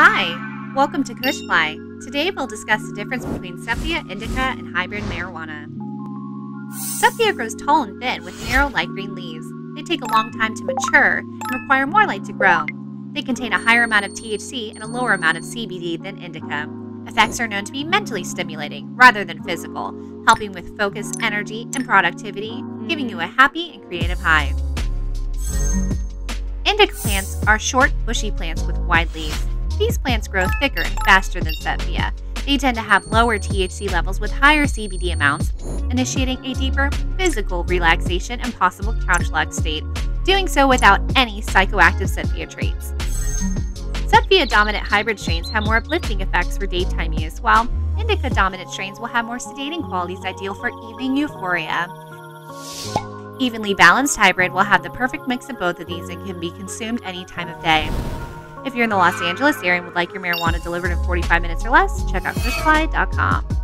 Hi, welcome to Kushfly. Today we'll discuss the difference between Cephea indica and hybrid marijuana. Cephea grows tall and thin with narrow light green leaves. They take a long time to mature and require more light to grow. They contain a higher amount of THC and a lower amount of CBD than indica. Effects are known to be mentally stimulating rather than physical, helping with focus, energy, and productivity, giving you a happy and creative high. Indica plants are short, bushy plants with wide leaves. These plants grow thicker and faster than Cephea. They tend to have lower THC levels with higher CBD amounts, initiating a deeper physical relaxation and possible couch-like state, doing so without any psychoactive Cephea traits. Cephea dominant hybrid strains have more uplifting effects for daytime use, while indica dominant strains will have more sedating qualities ideal for evening euphoria. Evenly balanced hybrid will have the perfect mix of both of these and can be consumed any time of day. If you're in the Los Angeles area and would like your marijuana delivered in 45 minutes or less, check out kushfly.com.